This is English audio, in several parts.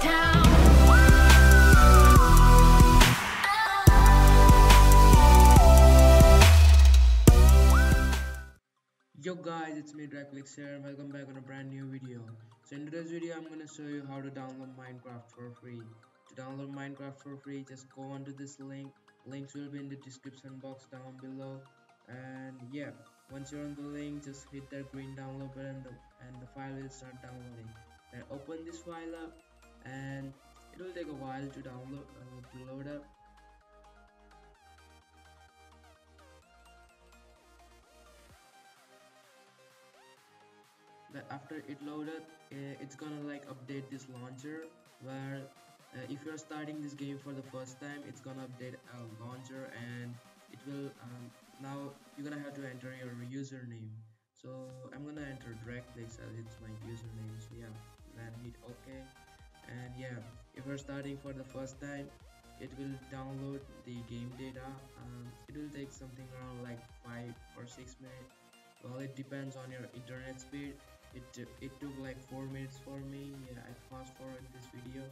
Yo guys, it's me DragPlix here. Welcome back on a brand new video. So in today's video, I'm gonna show you how to download Minecraft for free. To download Minecraft for free, just go onto this link. Links will be in the description box down below. And yeah, once you're on the link, just hit that green download button and the file will start downloading. Then open this file up, and it will take a while to download to load up. But after it loaded, it's gonna like update this launcher, where if you're starting this game for the first time, it's gonna update a launcher, and it will now you're gonna have to enter your username. So I'm gonna enter DragPlix as it's my username. So yeah, then hit OK. And yeah, if you're starting for the first time, it will download the game data. It will take something around like 5 or 6 minutes. Well, it depends on your internet speed. It took like 4 minutes for me. Yeah, I fast forward this video.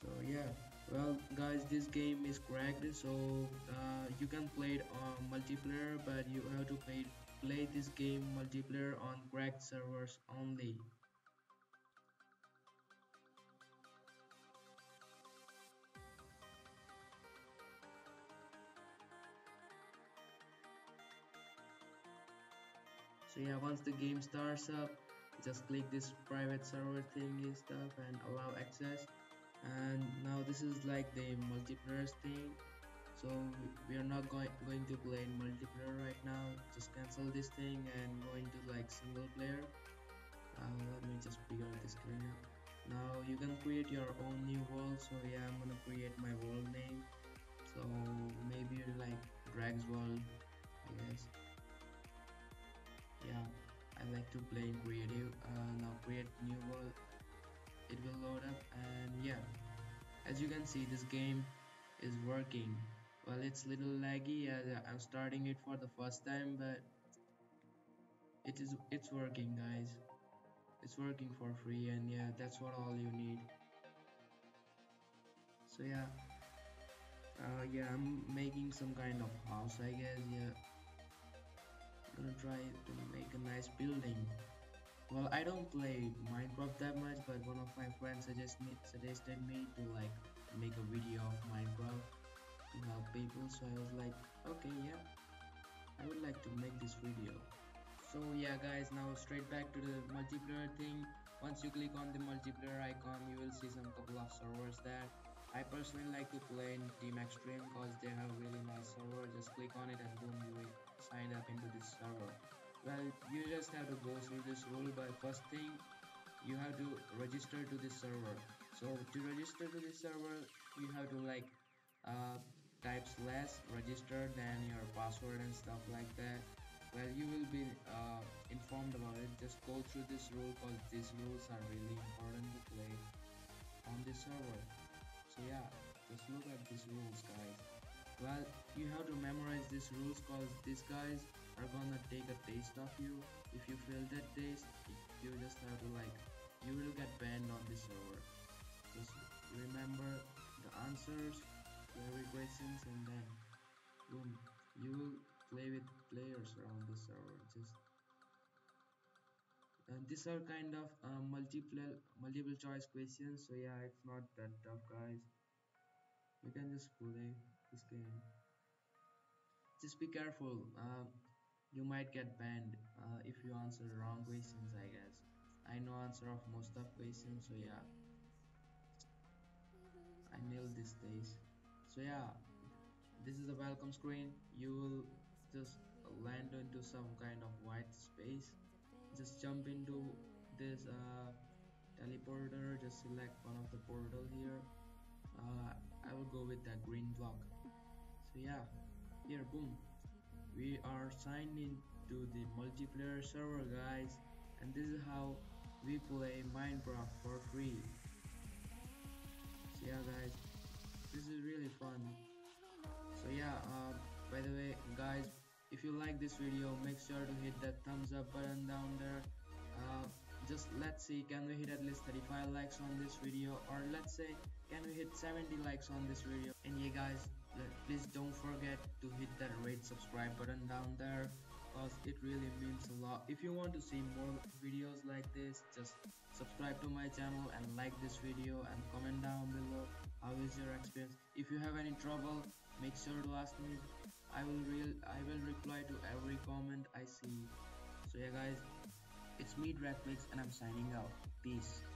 So yeah, well guys, this game is cracked, so you can play it on multiplayer, but you have to play this game multiplayer on cracked servers only. So yeah, once the game starts up, just click this private server thingy stuff and allow access. And now this is like the multiplayer thing, so we are not going to play multiplayer right now. Just cancel this thing and go into like single player. Let me just figure this screen out. Now you can create your own new world. So yeah, I'm gonna create my world name. So maybe like Drag's World, I guess. Yeah, I like to play creative. Now create new world. It will load up, and yeah, as you can see, this game is working. Well, it's little laggy as I'm starting it for the first time, but it's working, guys. It's working for free, and yeah, that's what all you need. So yeah, I'm making some kind of house, I guess. Yeah, I'm gonna try to make a nice building. Well, I don't play Minecraft that much, but one of my friends suggested me to like make a video of Minecraft to help people. So I was like, okay, yeah, I would like to make this video. So yeah guys, now straight back to the multiplayer thing. Once you click on the multiplayer icon, you will see some couple of servers there. I personally like to play in Team Extreme because they have really nice server. Just click on it and boom, you will sign up into this server. Well, you just have to go through this rule by first thing, you have to register to this server. So to register to this server, you have to like type /register, then your password and stuff like that. Well, you will be informed about it. Just go through this rule because these rules are really important to play on this server. So yeah, just look at these rules, guys. Well, you have to memorize these rules because these guys are gonna take a taste of you. If you fail that taste, you just have to like, you will get banned on this server. Just remember the answers to every questions, and then boom, you will play with players around the server. Just and these are kind of multiple choice questions. So yeah, it's not that tough, guys. You can just play this game. Just be careful. You might get banned if you answer wrong questions, I guess. I know answer of most of questions, so yeah, I nailed this stage. So yeah, this is the welcome screen. You will just land into some kind of white space. Just jump into this teleporter. Just select one of the portal here. I will go with that green block. So yeah, here, boom. We are signed in to the multiplayer server, guys, and this is how we play Minecraft for free. So yeah guys, this is really fun. So yeah, by the way guys, if you like this video, make sure to hit that thumbs up button down there. just let's see, can we hit at least 35 likes on this video, or let's say can we hit 70 likes on this video. And yeah guys, please don't forget to hit that red subscribe button down there, because it really means a lot. If you want to see more videos like this, just subscribe to my channel and like this video and comment down below how is your experience. If you have any trouble, make sure to ask me. I will reply to every comment I see. So yeah guys, it's me DragPlix and I'm signing out. Peace.